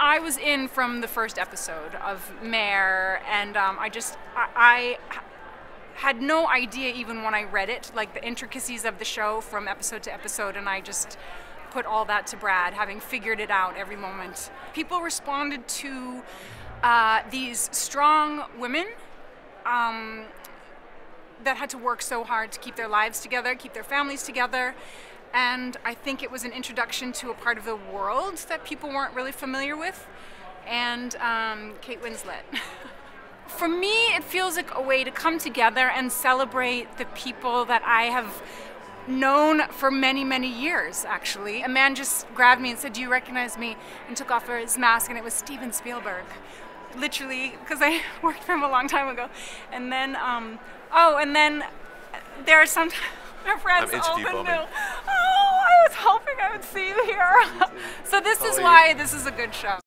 I was in from the first episode of Mare, and I had no idea even when I read it, like the intricacies of the show from episode to episode, and I just put all that to Brad, having figured it out every moment. People responded to these strong women that had to work so hard to keep their lives together, keep their families together. And I think it was an introduction to a part of the world that people weren't really familiar with. And Kate Winslet. For me, it feels like a way to come together and celebrate the people that I have known for many, many years, actually. A man just grabbed me and said, "Do you recognize me?" and took off his mask, and it was Steven Spielberg. Literally, because I worked for him a long time ago. And then, and then there are some friends open new. Oh, I was hoping I would see you here. So this is why this is a good show.